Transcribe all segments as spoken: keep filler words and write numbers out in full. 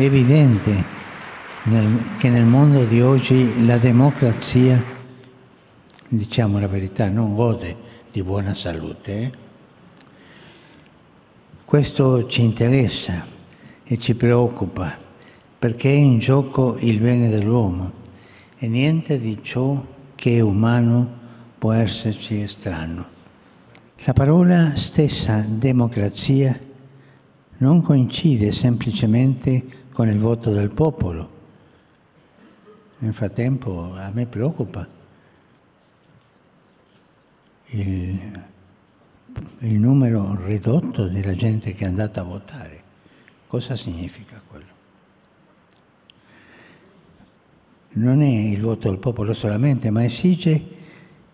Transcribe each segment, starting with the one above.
È evidente nel, che nel mondo di oggi la democrazia, diciamo la verità, non gode di buona salute. Eh? Questo ci interessa e ci preoccupa, perché è in gioco il bene dell'uomo e niente di ciò che è umano può esserci estraneo. La parola stessa democrazia non coincide semplicemente con il voto del popolo. Nel frattempo a me preoccupa il, il numero ridotto della gente che è andata a votare. Cosa significa quello? Non è il voto del popolo solamente, ma esige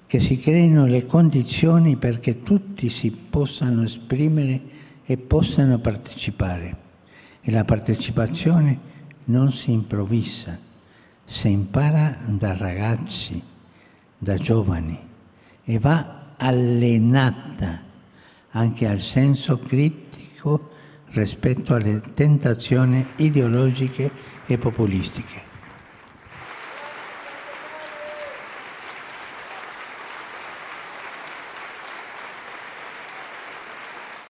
che si creino le condizioni perché tutti si possano esprimere e possano partecipare. E la partecipazione non si improvvisa, si impara da ragazzi, da giovani, e va allenata anche al senso critico rispetto alle tentazioni ideologiche e populistiche.